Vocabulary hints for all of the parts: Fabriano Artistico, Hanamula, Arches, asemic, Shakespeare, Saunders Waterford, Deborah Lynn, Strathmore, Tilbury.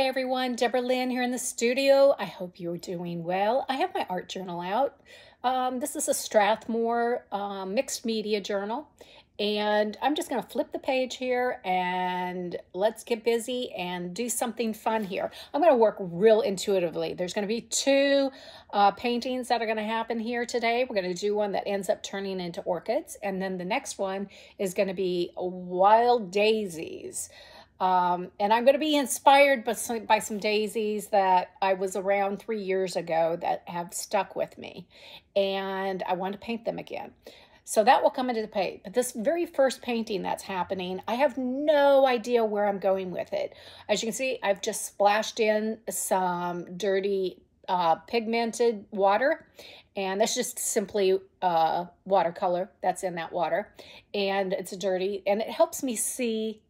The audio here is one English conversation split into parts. Hi everyone, Deborah Lynn here in the studio. I hope you're doing well. I have my art journal out. This is a Strathmore mixed media journal, and I'm just going to flip the page here and let's get busy and do something fun here. I'm going to work real intuitively. There's going to be two paintings that are going to happen here today. We're going to do one that ends up turning into orchids, and then the next one is going to be wild daisies. And I'm going to be inspired by some daisies that I was around 3 years ago that have stuck with me, and I want to paint them again. So that will come into the paint. But this very first painting that's happening, I have no idea where I'm going with it. As you can see, I've just splashed in some dirty pigmented water, and that's just simply watercolor that's in that water, and it's dirty, and it helps me see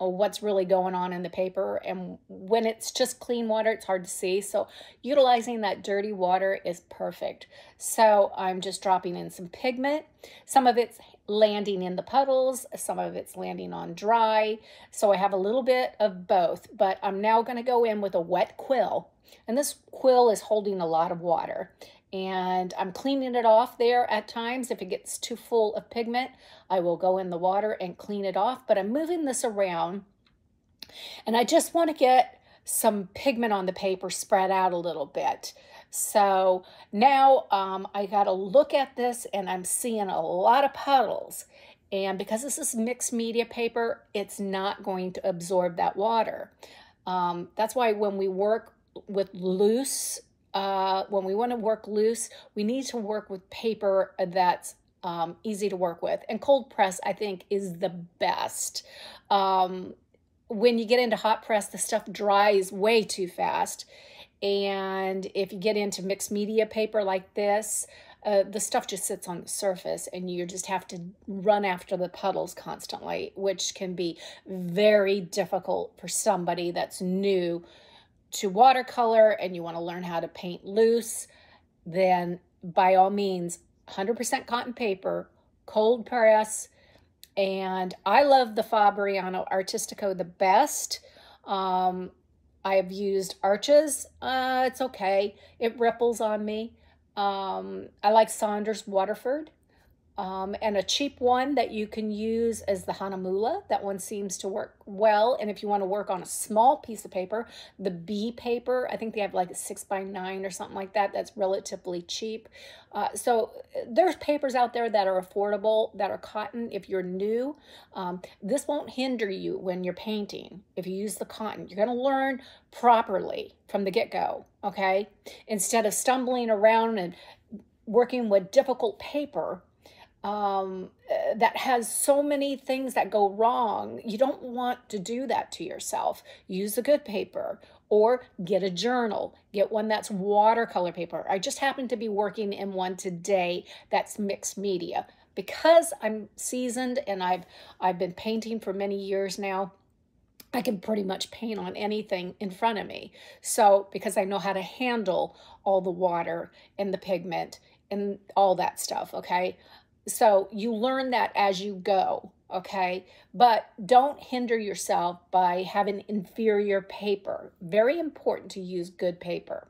what's really going on in the paper. And when it's just clean water, it's hard to see. So utilizing that dirty water is perfect. So I'm just dropping in some pigment. Some of it's landing in the puddles, some of it's landing on dry. So I have a little bit of both, but I'm now going to go in with a wet quill. And this quill is holding a lot of water, and I'm cleaning it off there at times. If it gets too full of pigment, I will go in the water and clean it off, but I'm moving this around, and I just want to get some pigment on the paper spread out a little bit. So now I got to look at this, and I'm seeing a lot of puddles, and because this is mixed media paper, it's not going to absorb that water. That's why when we work with loose, when we want to work loose, we need to work with paper that's easy to work with. And cold press, I think, is the best. When you get into hot press, the stuff dries way too fast. And if you get into mixed media paper like this, the stuff just sits on the surface, and you just have to run after the puddles constantly, which can be very difficult for somebody that's new to watercolor and you want to learn how to paint loose. Then by all means, 100% cotton paper, cold press. And I love the Fabriano Artistico the best. I have used Arches. It's okay. It ripples on me. I like Saunders Waterford. And a cheap one that you can use is the Hanamula. That one seems to work well. And if you want to work on a small piece of paper, the B paper, I think they have like a 6x9 or something like that. That's relatively cheap. So there's papers out there that are affordable, that are cotton. If you're new, this won't hinder you when you're painting. If you use the cotton, you're going to learn properly from the get-go, okay? Instead of stumbling around and working with difficult paper that has so many things that go wrong. You don't want to do that to yourself. Use a good paper, or get a journal. Get one that's watercolor paper. I just happen to be working in one today that's mixed media. Because I'm seasoned and I've been painting for many years now, I can pretty much paint on anything in front of me. So because I know how to handle all the water and the pigment and all that stuff, okay? So you learn that as you go, okay? But don't hinder yourself by having inferior paper. Very important to use good paper,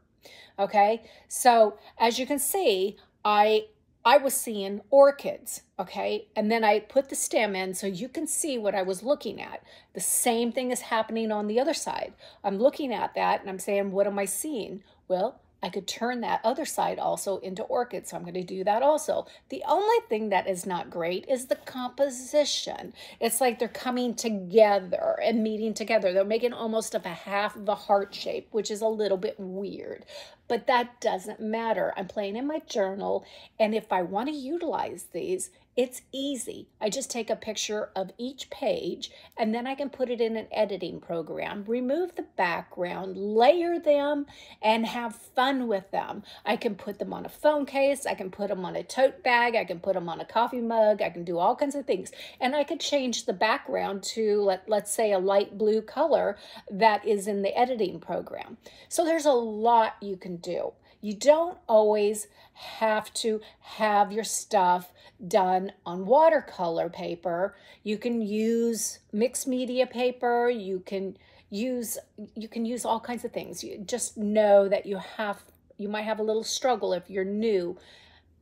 okay? So as you can see, I was seeing orchids, okay? And then I put the stem in so you can see what I was looking at. The same thing is happening on the other side. I'm looking at that and I'm saying, what am I seeing? Well, I could turn that other side also into orchids, so I'm going to do that also. The only thing that is not great is the composition. It's like they're coming together and meeting together. They're making almost of a half of a heart shape, which is a little bit weird. But that doesn't matter. I'm playing in my journal, and if I want to utilize these, it's easy. I just take a picture of each page, and then I can put it in an editing program, remove the background, layer them, and have fun with them. I can put them on a phone case. I can put them on a tote bag. I can put them on a coffee mug. I can do all kinds of things. And I could change the background to, let's say, a light blue color that is in the editing program. So there's a lot you can do. You don't always have to have your stuff done on watercolor paper. You can use mixed media paper. You can you can use all kinds of things. You just know that you might have a little struggle if you're new,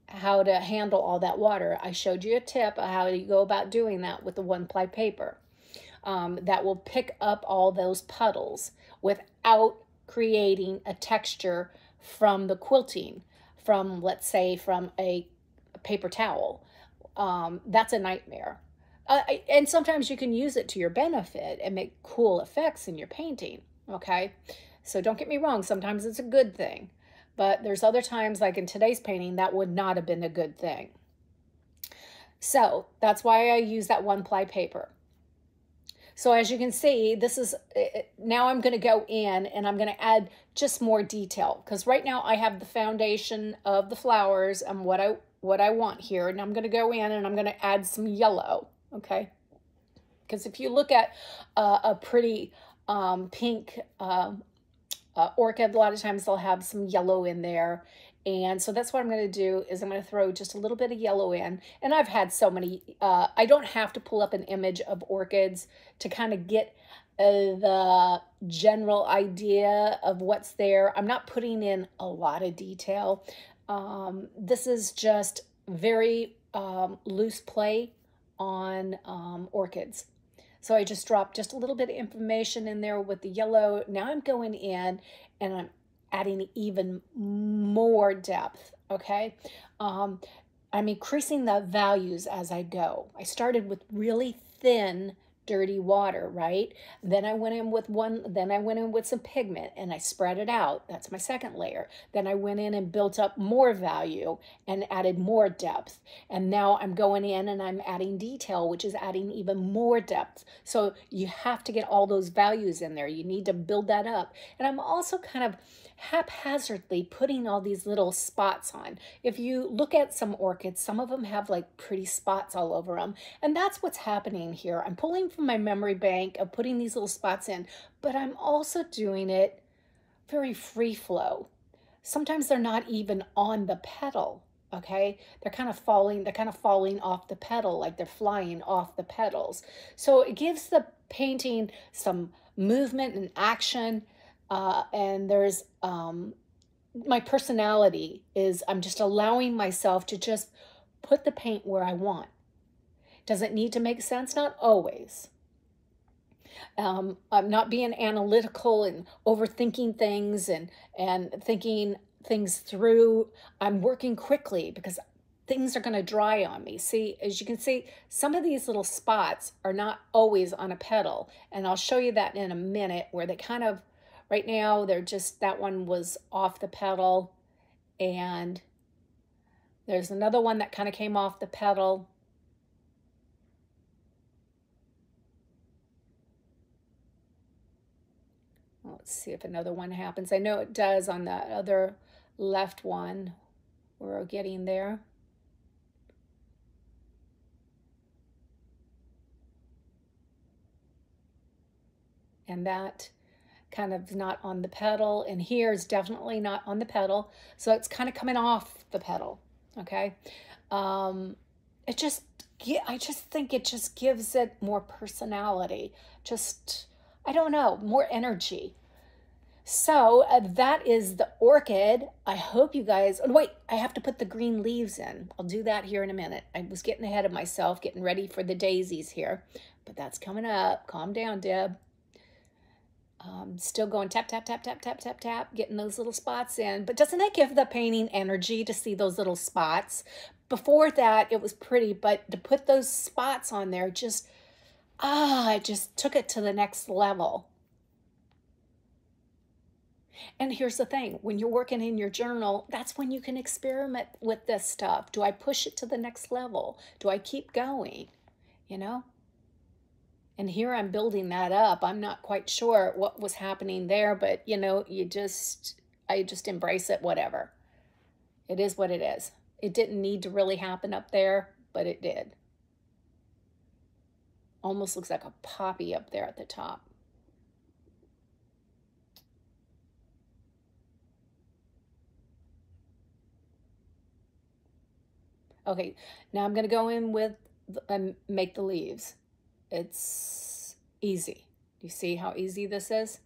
how to handle all that water. I showed you a tip of how you go about doing that with the one-ply paper. That will pick up all those puddles without creating a texture from the quilting, from, let's say, from a paper towel. That's a nightmare. And sometimes you can use it to your benefit and make cool effects in your painting, okay? So don't get me wrong, sometimes it's a good thing, but there's other times, like in today's painting, that would not have been a good thing. So that's why I use that one-ply paper. So as you can see, this is, now I'm gonna go in and I'm gonna add just more detail, because right now I have the foundation of the flowers and what I want here, and I'm gonna go in and I'm gonna add some yellow. Okay, because if you look at a pretty pink orchid, a lot of times they'll have some yellow in there. And so that's what I'm going to do, is I'm going to throw just a little bit of yellow in. And I've had so many, I don't have to pull up an image of orchids to kind of get the general idea of what's there. I'm not putting in a lot of detail. This is just very loose play on orchids. So I just dropped just a little bit of information in there with the yellow. Now I'm going in and I'm adding even more depth, okay? I'm increasing the values as I go. I started with really thin, dirty water, right? Then I went in with some pigment and I spread it out. That's my second layer. Then I went in and built up more value and added more depth. And now I'm going in and I'm adding detail, which is adding even more depth. So you have to get all those values in there. You need to build that up. And I'm also kind of haphazardly putting all these little spots on. If you look at some orchids, some of them have like pretty spots all over them. And that's what's happening here. I'm pulling from my memory bank of putting these little spots in, but I'm also doing it very free flow. Sometimes they're not even on the petal, okay? They're kind of falling off the petal, like they're flying off the petals. So it gives the painting some movement and action. And there's, my personality is, I'm just allowing myself to just put the paint where I want. Does it need to make sense? Not always. I'm not being analytical and overthinking things and thinking things through. I'm working quickly because things are going to dry on me. See, as you can see, some of these little spots are not always on a petal. And I'll show you that in a minute, where they kind of, right now, they're just, that one was off the petal. And there's another one that kind of came off the petal. Let's see if another one happens. I know it does on that other left one. We're getting there. And that kind of not on the petal, and here is definitely not on the petal. So it's kind of coming off the petal, okay? I just think it gives it more personality. Just, I don't know, more energy. So that is the orchid. I hope you guys, oh wait, I have to put the green leaves in. I'll do that here in a minute. I was getting ahead of myself, getting ready for the daisies here, but that's coming up. Calm down, Deb. Still going tap, tap, tap, tap, tap, tap, tap, getting those little spots in. But doesn't that give the painting energy to see those little spots? Before that, it was pretty, but to put those spots on there just, it just took it to the next level. And here's the thing, when you're working in your journal, that's when you can experiment with this stuff. Do I push it to the next level? Do I keep going, you know? And here I'm building that up. I'm not quite sure what was happening there, but you know, I just embrace it, whatever. It is what it is. It didn't need to really happen up there, but it did. Almost looks like a poppy up there at the top. Okay, now I'm gonna go in with and make the leaves. It's easy. You see how easy this is?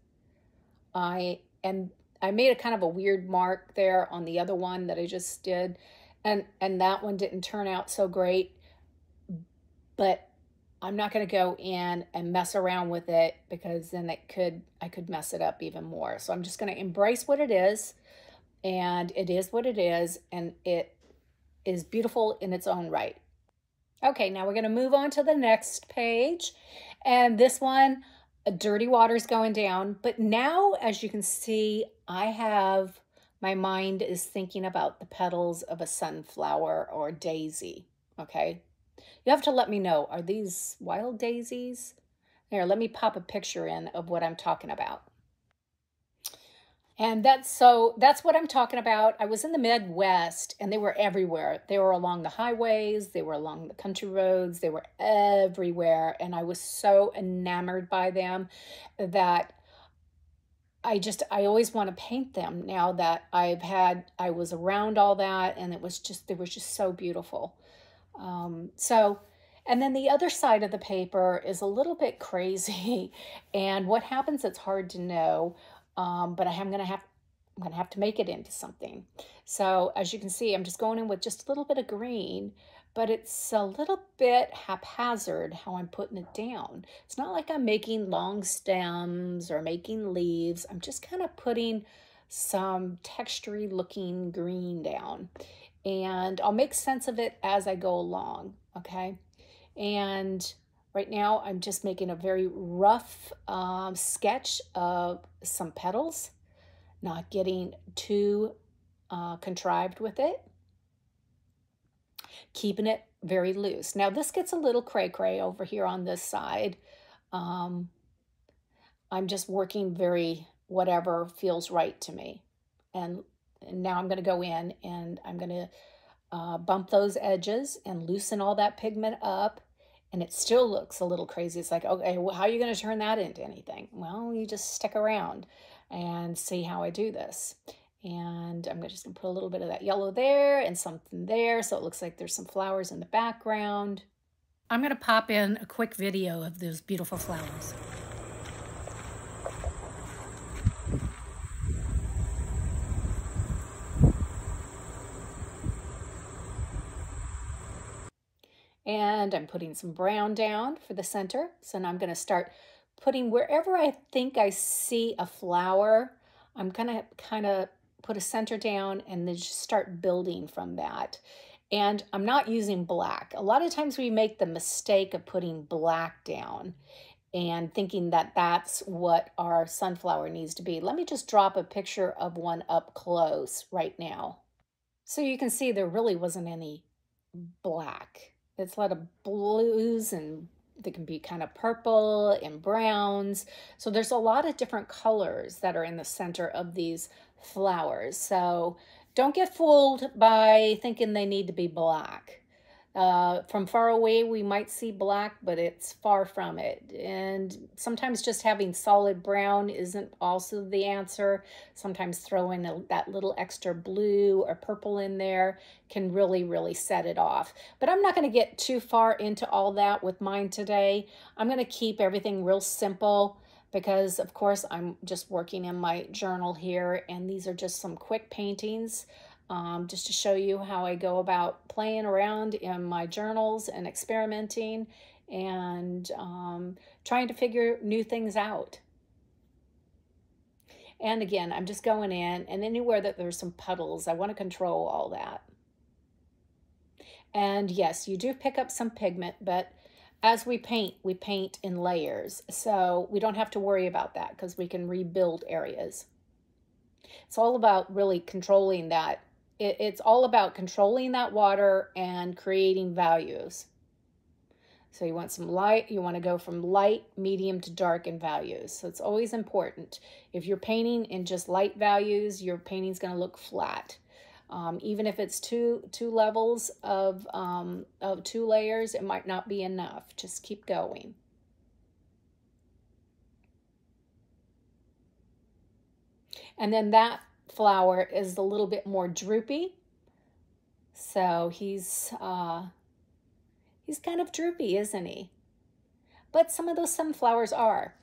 I made a kind of a weird mark there on the other one that I just did, and that one didn't turn out so great, but I'm not going to go in and mess around with it, because then I could mess it up even more. So I'm just going to embrace what it is, and it is what it is, and it is beautiful in its own right. Okay, now we're going to move on to the next page, and this one, dirty water's going down, but now, as you can see, I have, my mind is thinking about the petals of a sunflower or daisy, okay? You have to let me know, are these wild daisies? Here, let me pop a picture in of what I'm talking about. And that's what I'm talking about. I was in the Midwest, and they were everywhere. They were along the highways, they were along the country roads, they were everywhere. And I was so enamored by them that I always want to paint them now that I was around all that, and they were just so beautiful. And then the other side of the paper is a little bit crazy, and what happens, it's hard to know. But I'm gonna have to make it into something. So as you can see, I'm just going in with just a little bit of green, but it's a little bit haphazard how I'm putting it down. It's not like I'm making long stems or making leaves. I'm just kind of putting some textury looking green down, and I'll make sense of it as I go along, okay? And right now, I'm just making a very rough sketch of some petals, not getting too contrived with it, keeping it very loose. Now, this gets a little cray-cray over here on this side. I'm just working very whatever feels right to me. And now I'm going to go in, and I'm going to bump those edges and loosen all that pigment up. And it still looks a little crazy. It's like, okay, well, how are you going to turn that into anything? Well, you just stick around and see how I do this. And I'm just going to put a little bit of that yellow there and something there, so it looks like there's some flowers in the background. I'm going to pop in a quick video of those beautiful flowers. And I'm putting some brown down for the center. So now I'm going to start putting wherever I think I see a flower, I'm going to kind of put a center down and then just start building from that. And I'm not using black. A lot of times we make the mistake of putting black down and thinking that that's what our sunflower needs to be. Let me just drop a picture of one up close right now. So you can see there really wasn't any black. It's a lot of blues, and they can be kind of purple and browns. So there's a lot of different colors that are in the center of these flowers. So don't get fooled by thinking they need to be black. From far away, we might see black, but it's far from it. And sometimes just having solid brown isn't also the answer. Sometimes throwing that little extra blue or purple in there can really, really set it off. But I'm not going to get too far into all that with mine today. I'm going to keep everything real simple because, of course, I'm just working in my journal here, and these are just some quick paintings. Just to show you how I go about playing around in my journals and experimenting and trying to figure new things out. And again, I'm just going in, and anywhere that there's some puddles, I want to control all that. And yes, you do pick up some pigment, but as we paint in layers. So we don't have to worry about that because we can rebuild areas. It's all about really controlling that. It's all about controlling that water and creating values. So you want some light, you want to go from light, medium to dark in values. So it's always important. If you're painting in just light values, your painting's going to look flat. Even if it's two levels of two layers, it might not be enough. Just keep going. And then that flower is a little bit more droopy. So he's kind of droopy, isn't he? But some of those sunflowers are.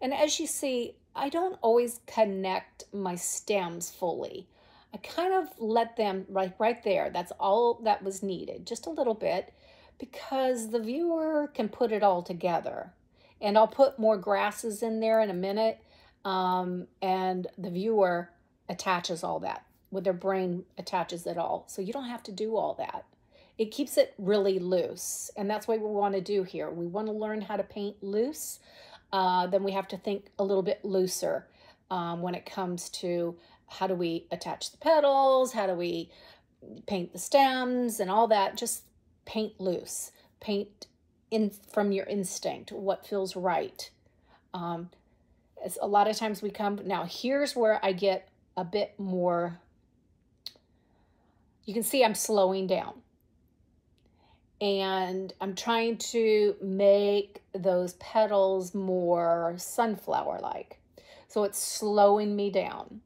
And as you see, I don't always connect my stems fully. I kind of let them right there. That's all that was needed, just a little bit, because the viewer can put it all together. And I'll put more grasses in there in a minute, and the viewer attaches all that, with their brain attaches it all. So you don't have to do all that. It keeps it really loose, and that's what we want to do here. We want to learn how to paint loose. Then we have to think a little bit looser when it comes to how do we attach the petals, how do we paint the stems and all that. Just paint loose, paint in from your instinct, what feels right. As a lot of times we come, now here's where I get a bit more, you can see I'm slowing down. And I'm trying to make those petals more sunflower-like. So it's slowing me down.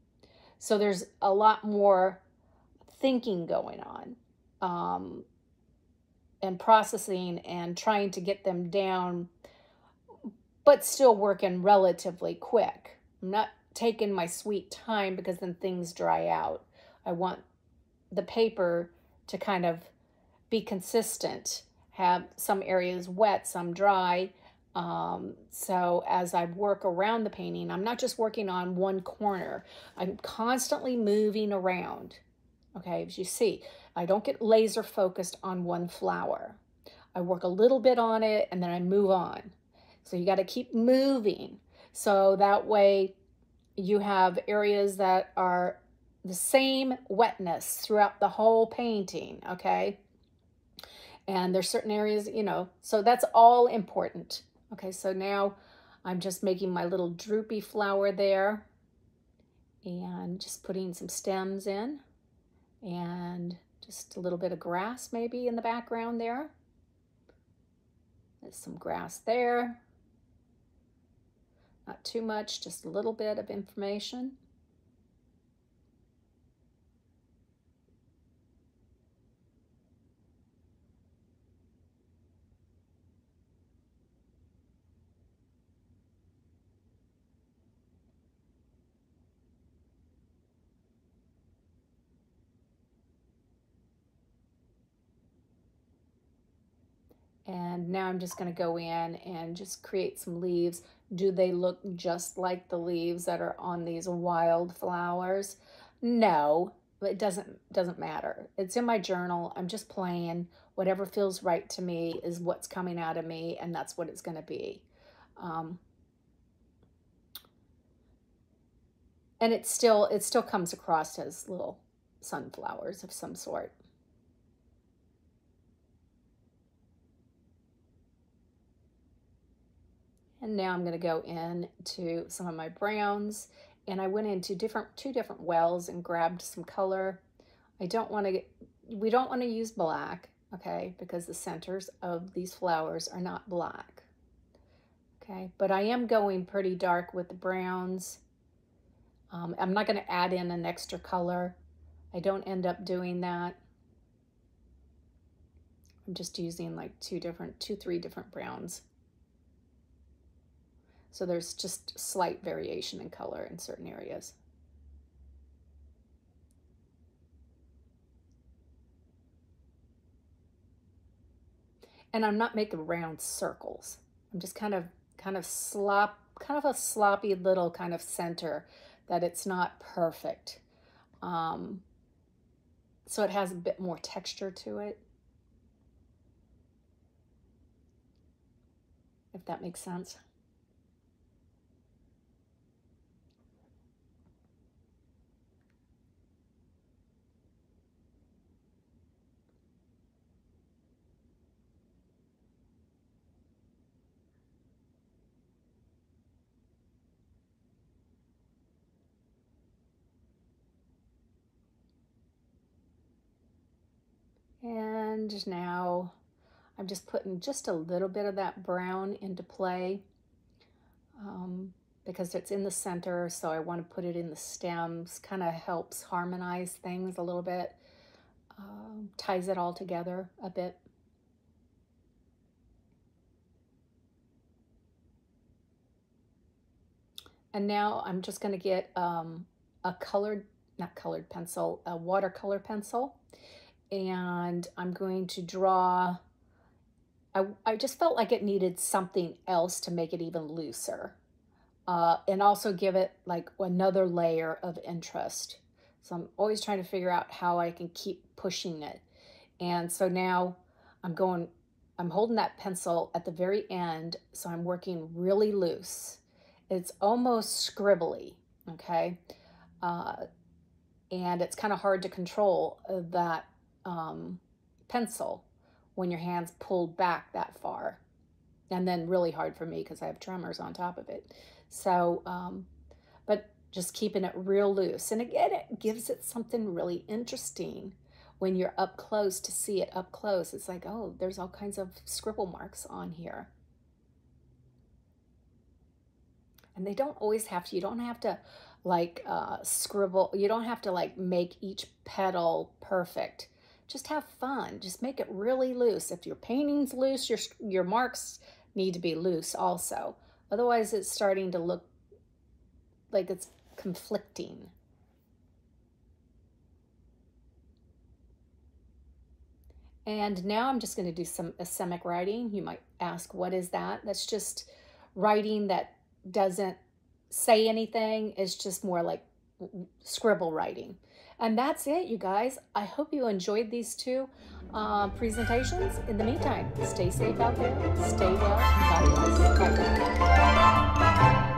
So there's a lot more thinking going on, and processing and trying to get them down, but still working relatively quick. I'm not taking my sweet time because then things dry out. I want the paper to kind of be consistent, have some areas wet, some dry. So as I work around the painting, I'm not just working on one corner. I'm constantly moving around. Okay, as you see, I don't get laser focused on one flower. I work a little bit on it and then I move on. So you got to keep moving. So that way you have areas that are the same wetness throughout the whole painting, okay? And there's certain areas, you know, so that's all important. Okay, so now I'm just making my little droopy flower there and just putting some stems in and just a little bit of grass maybe in the background there. There's some grass there. Not too much, just a little bit of information. And now I'm just going to go in and just create some leaves. Do they look just like the leaves that are on these wild flowers? No, but it doesn't matter. It's in my journal. I'm just playing. Whatever feels right to me is what's coming out of me, and that's what it's going to be. And it still comes across as little sunflowers of some sort. And now I'm going to go in to some of my browns, and I went into two different wells and grabbed some color. We don't want to use black, okay, because the centers of these flowers are not black, okay, but I am going pretty dark with the browns. I'm not going to add in an extra color. I don't end up doing that. I'm just using like three different browns. So there's just slight variation in color in certain areas. And I'm not making round circles. I'm just kind of a sloppy little kind of center that it's not perfect. So it has a bit more texture to it. If that makes sense. And now I'm just putting just a little bit of that brown into play because it's in the center, so I want to put it in the stems. Kind of helps harmonize things a little bit, ties it all together a bit. And now I'm just going to get a colored, not colored pencil, a watercolor pencil. And I'm going to draw, I just felt like it needed something else to make it even looser. And also give it like another layer of interest. So I'm always trying to figure out how I can keep pushing it. And so now I'm holding that pencil at the very end. So I'm working really loose. It's almost scribbly, okay? And it's kind of hard to control that pencil when your hand's pulled back that far. And then really hard for me because I have tremors on top of it. So, but just keeping it real loose. And again, it gives it something really interesting when you're up close to see it up close. It's like, oh, there's all kinds of scribble marks on here. And they don't always have to, you don't have to like scribble, you don't have to like make each petal perfect. Just have fun, just make it really loose. If your painting's loose, your marks need to be loose also. Otherwise it's starting to look like it's conflicting. And now I'm just gonna do some asemic writing. You might ask, what is that? That's just writing that doesn't say anything. It's just more like scribble writing. And that's it, you guys. I hope you enjoyed these two presentations. In the meantime, stay safe out there, stay well, God bless.